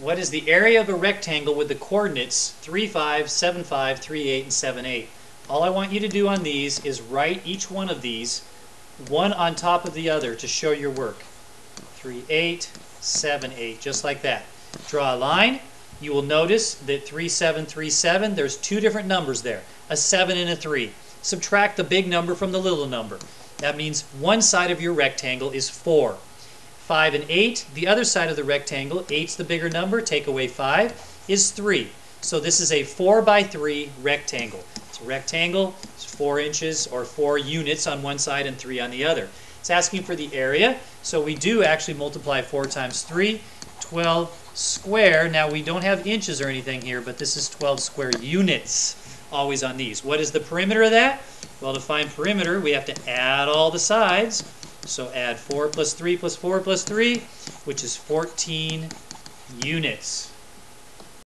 What is the area of a rectangle with the coordinates 3, 5, 7, 5, 3, 8, and 7, 8? All I want you to do on these is write each one of these one on top of the other to show your work. 3, 8, 7, 8, just like that. Draw a line. You will notice that 3, 7, 3, 7, there's two different numbers there, a 7 and a 3. Subtract the big number from the little number. That means one side of your rectangle is 4. 5 and 8, the other side of the rectangle, 8's the bigger number, take away 5, is 3. So this is a 4 by 3 rectangle. It's a rectangle, it's 4 inches or 4 units on one side and 3 on the other. It's asking for the area, so we do actually multiply 4 times 3, 12 square. Now we don't have inches or anything here, but this is 12 square units, always on these. What is the perimeter of that? Well, to find perimeter, we have to add all the sides. So add 4 plus 3 plus 4 plus 3, which is 14 units.